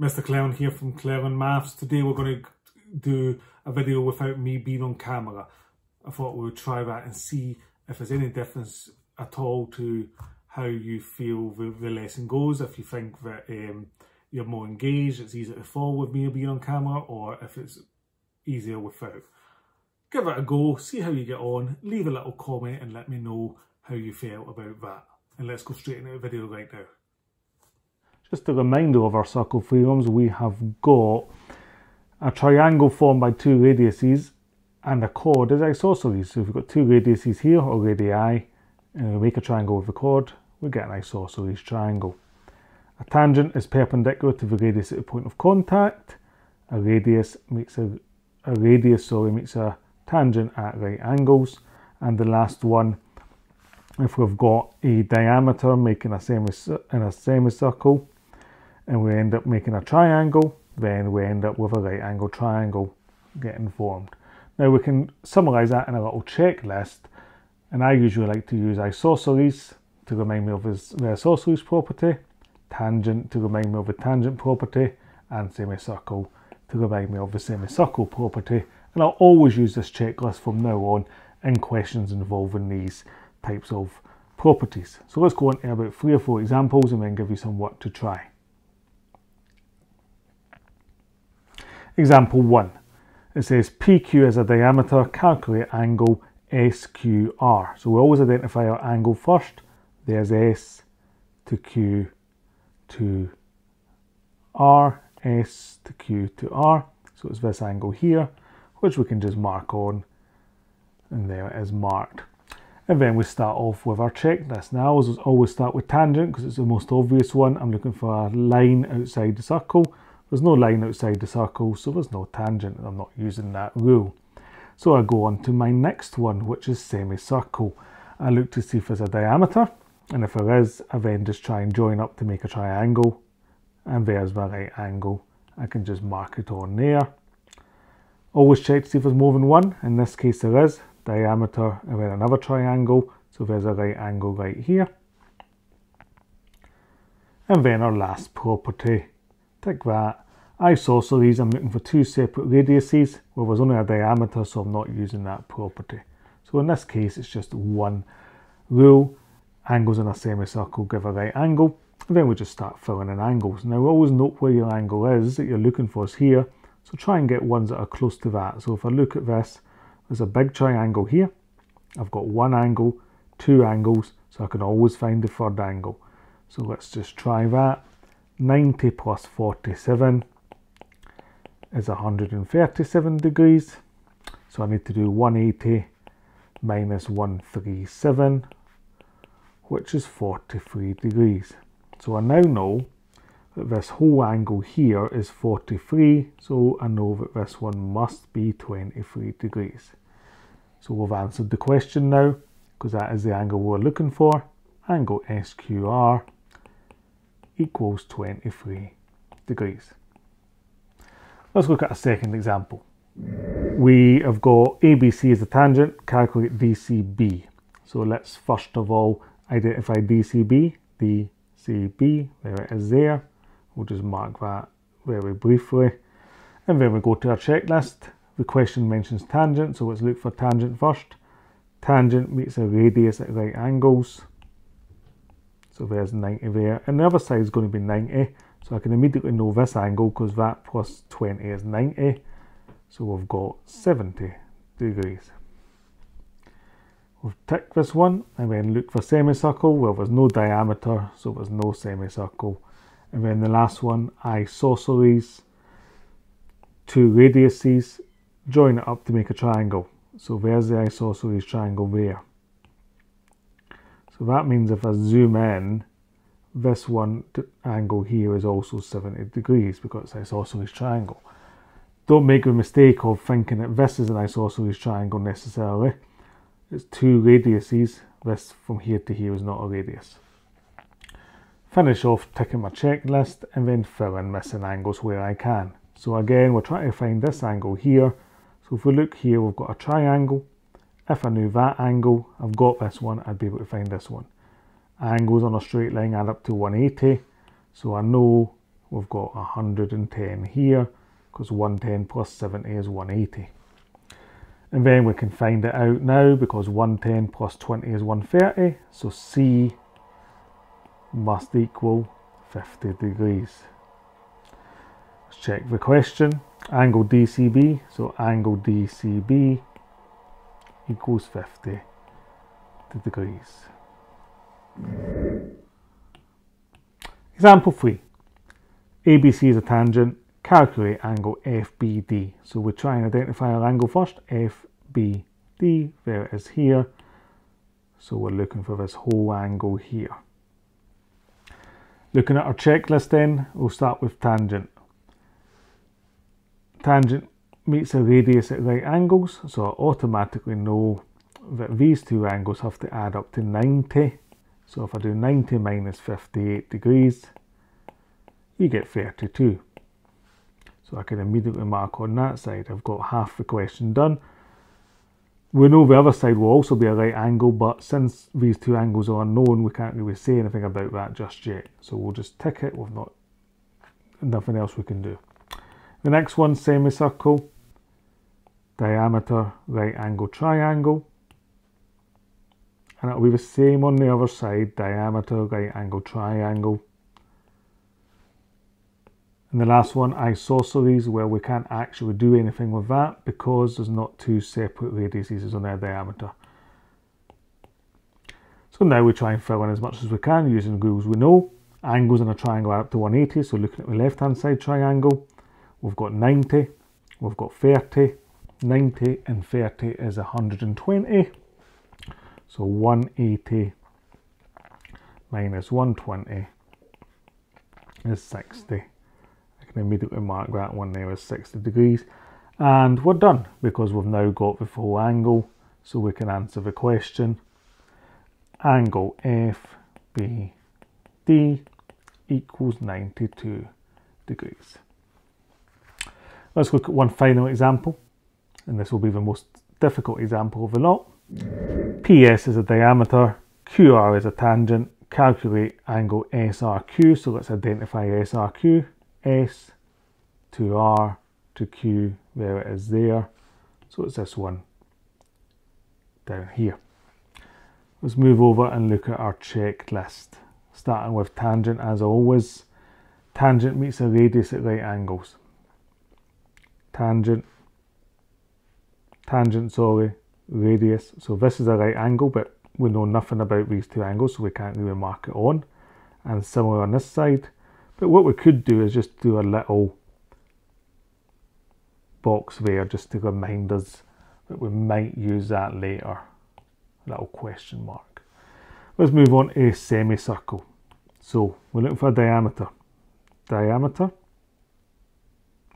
Mr. Clown here from Clelland Maths. Today we're going to do a video without me being on camera. I thought we would try that and see if there's any difference at all to how you feel the lesson goes. If you think that you're more engaged, it's easier to follow with me being on camera, or if it's easier without. Give it a go, see how you get on, leave a little comment and let me know how you felt about that. And let's go straight into the video right now. Just a reminder of our circle theorems, we have got a triangle formed by two radiuses and a chord as isosceles. So if we've got two radiuses here, or radii, and we make a triangle with a chord, we get an isosceles triangle. A tangent is perpendicular to the radius at the point of contact. A radius makes a tangent at right angles. And the last one, if we've got a diameter making a semicircle, and we end up making a triangle, then we end up with a right angle triangle getting formed. Now we can summarise that in a little checklist, and I usually like to use isosceles to remind me of the isosceles property, tangent to remind me of the tangent property, and semicircle to remind me of the semicircle property. And I'll always use this checklist from now on in questions involving these types of properties. So let's go on to about 3 or 4 examples and then give you some work to try. Example 1. It says PQ is a diameter, calculate angle SQR. So we always identify our angle first. There's S to Q to R, S to Q to R. So it's this angle here, which we can just mark on, and there it is marked. And then we start off with our checklist. Now, I always start with tangent because it's the most obvious one. I'm looking for a line outside the circle. There's no line outside the circle, so there's no tangent. I'm not using that rule. So I go on to my next one, which is semicircle. I look to see if there's a diameter, and if there is, I then just try and join up to make a triangle. And there's my right angle. I can just mark it on there. Always check to see if there's more than one. In this case, there is. Diameter and then another triangle, so there's a right angle right here. And then our last property, tick that. Isosceles, I'm looking for two separate radiuses. Well, there's only a diameter, so I'm not using that property. So in this case, it's just one rule. Angles in a semicircle give a right angle, and then we just start filling in angles. Now, always note where your angle is that you're looking for is here, so try and get ones that are close to that. So if I look at this, there's a big triangle here. I've got one angle, two angles, so I can always find the third angle. So let's just try that. 90 plus 47 is 137 degrees. So I need to do 180 minus 137, which is 43 degrees. So I now know that this whole angle here is 43, so I know that this one must be 23 degrees. So we've answered the question now, because that is the angle we're looking for. Angle SQR equals 23 degrees. Let's look at a second example. We have got ABC as a tangent, calculate DCB. So let's first of all identify DCB. DCB, there it is there. We'll just mark that very briefly. And then we go to our checklist. The question mentions tangent, so let's look for tangent first. Tangent meets a radius at right angles. So there's 90 there. And the other side is going to be 90. So I can immediately know this angle because that plus 20 is 90. So we've got 70 degrees. We've ticked this one and then look for semicircle. Well, there's no diameter, so there's no semicircle. And then the last one, isosceles, two radiuses, join it up to make a triangle. So there's the isosceles triangle there. So that means if I zoom in, this one angle here is also 70 degrees because it's isosceles triangle. Don't make the mistake of thinking that this is an isosceles triangle necessarily. It's two radiuses. This from here to here is not a radius. Finish off ticking my checklist and then fill in missing angles where I can. So again, we're trying to find this angle here. So if we look here, we've got a triangle. If I knew that angle, I've got this one, I'd be able to find this one. Angles on a straight line add up to 180. So I know we've got 110 here, because 110 plus 70 is 180. And then we can find it out now, because 110 plus 20 is 130, so C must equal 50 degrees. Let's check the question. Angle DCB, so angle DCB equals 50 degrees. Example 3. ABC is a tangent. Calculate angle FBD. So we try and identify our angle first. FBD, there it is here. So we're looking for this whole angle here. Looking at our checklist then, we'll start with tangent. Tangent meets a radius at right angles, so I automatically know that these two angles have to add up to 90. So if I do 90 minus 58 degrees, you get 32. So I can immediately mark on that side. I've got half the question done. We know the other side will also be a right angle, but since these two angles are unknown, we can't really say anything about that just yet. So we'll just tick it. We've nothing else we can do. The next one, semicircle, diameter, right angle, triangle. And it'll be the same on the other side, diameter, right angle, triangle. And the last one, isosceles, where we can't actually do anything with that because there's not two separate radiuses on their diameter. So now we try and fill in as much as we can using rules we know. Angles in a triangle are up to 180, so looking at the left hand side triangle, we've got 90, we've got 30, 90 and 30 is 120. So 180 minus 120 is 60. Immediately mark that one there as 60 degrees, and we're done because we've now got the full angle, so we can answer the question. Angle FBD equals 92 degrees. Let's look at one final example, and this will be the most difficult example of the lot. PS is a diameter, QR is a tangent, calculate angle SRQ, so let's identify SRQ. S to R to Q, there it is there. So it's this one down here. Let's move over and look at our checklist. Starting with tangent as always. Tangent meets a radius at right angles. Radius. So this is a right angle, but we know nothing about these two angles, so we can't really mark it on. And similar on this side. But what we could do is just do a little box there just to remind us that we might use that later. A little question mark. Let's move on to a semicircle. So we're looking for a diameter. Diameter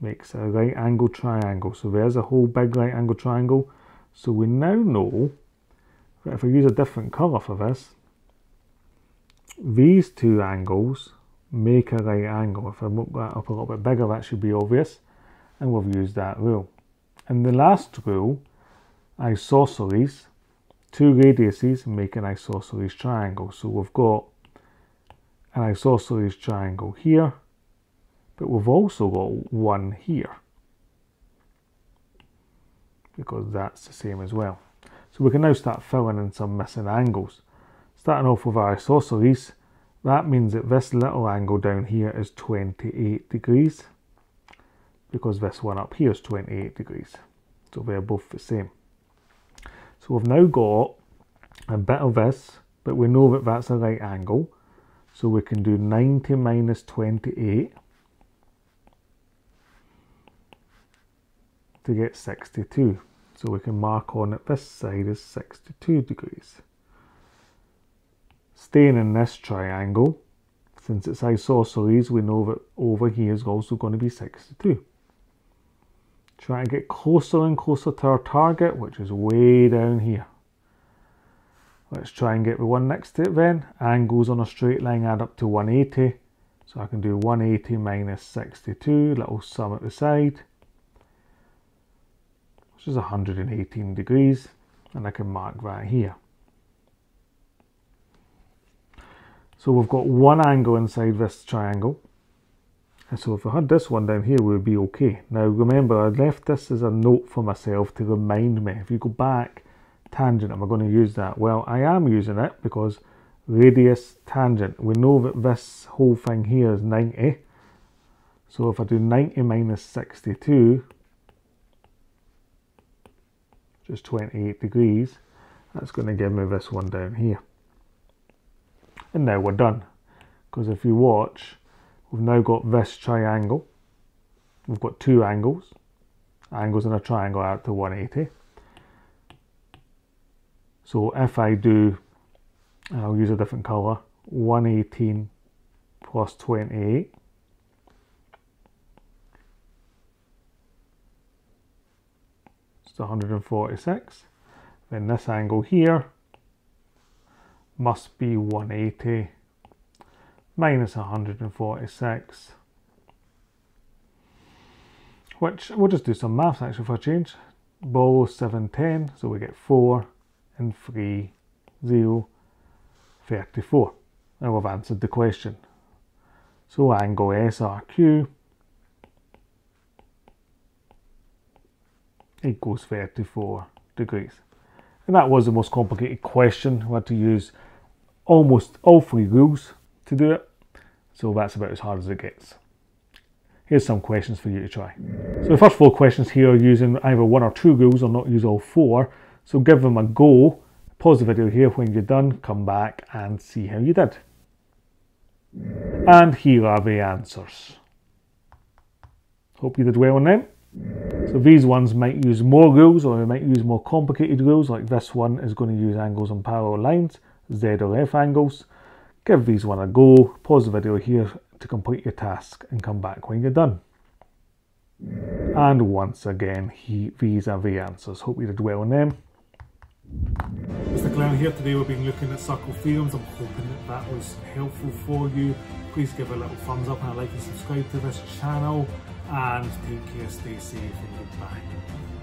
makes a right angle triangle. So there's a whole big right angle triangle. So we now know that if we use a different colour for this, these two angles make a right angle. If I look that up a little bit bigger, that should be obvious, and we've used that rule. And the last rule, isosceles, two radiuses make an isosceles triangle. So we've got an isosceles triangle here, but we've also got one here, because that's the same as well. So we can now start filling in some missing angles. Starting off with our isosceles, that means that this little angle down here is 28 degrees, because this one up here is 28 degrees. So they're both the same. So we've now got a bit of this, but we know that that's a right angle. So we can do 90 minus 28 to get 62. So we can mark on that this side is 62 degrees. Staying in this triangle, since it's isosceles, we know that over here is also going to be 62. Try to get closer and closer to our target, which is way down here. Let's try and get the one next to it then. Angles on a straight line add up to 180. So I can do 180 minus 62, little sum at the side, which is 118 degrees, and I can mark that here. So we've got one angle inside this triangle, And so if I had this one down here, we would be okay. Now remember, I left this as a note for myself to remind me. If you go back, tangent, am I going to use that? Well, I am using it because radius tangent. We know that this whole thing here is 90. So if I do 90 minus 62, just 28 degrees, that's going to give me this one down here. And now we're done. Because if you watch, we've now got this triangle. We've got two angles. Angles in a triangle are up to 180. So if I do, I'll use a different colour, 118 plus 28. It's 146. Then this angle here must be 180 minus 146. Which, we'll just do some maths actually for a change. Below 710, so we get 4 and 3, 0, 34. Now we've answered the question. So angle SRQ equals 34 degrees. And that was the most complicated question. We had to use almost all three rules to do it. So that's about as hard as it gets. Here's some questions for you to try. So the first four questions here are using either one or two rules or not use all four. So give them a go. Pause the video here. When you're done, come back and see how you did. And here are the answers. Hope you did well on them. So these ones might use more rules, or they might use more complicated rules, like this one is going to use angles on parallel lines, Z or F angles. Give these one a go, pause the video here to complete your task and come back when you're done. And once again, these are the answers. Hope you did well on them. Mr. Clelland here. Today we've been looking at circle theorems. I'm hoping that was helpful for you. Please give a little thumbs up and a like and subscribe to this channel. And take care, stay safe, and goodbye.